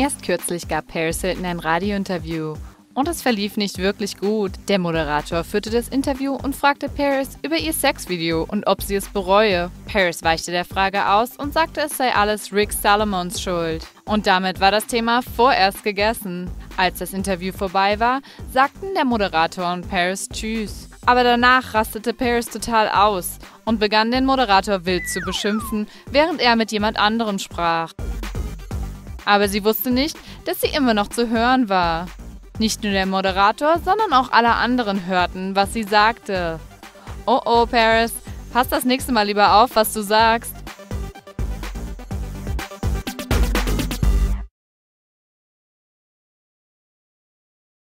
Erst kürzlich gab Paris Hilton ein Radiointerview. Und es verlief nicht wirklich gut. Der Moderator führte das Interview und fragte Paris über ihr Sexvideo und ob sie es bereue. Paris weichte der Frage aus und sagte, es sei alles Rick Salomons Schuld. Und damit war das Thema vorerst gegessen. Als das Interview vorbei war, sagten der Moderator und Paris Tschüss. Aber danach rastete Paris total aus und begann den Moderator wild zu beschimpfen, während er mit jemand anderem sprach. Aber sie wusste nicht, dass sie immer noch zu hören war. Nicht nur der Moderator, sondern auch alle anderen hörten, was sie sagte. Oh Paris, pass das nächste Mal lieber auf, was du sagst.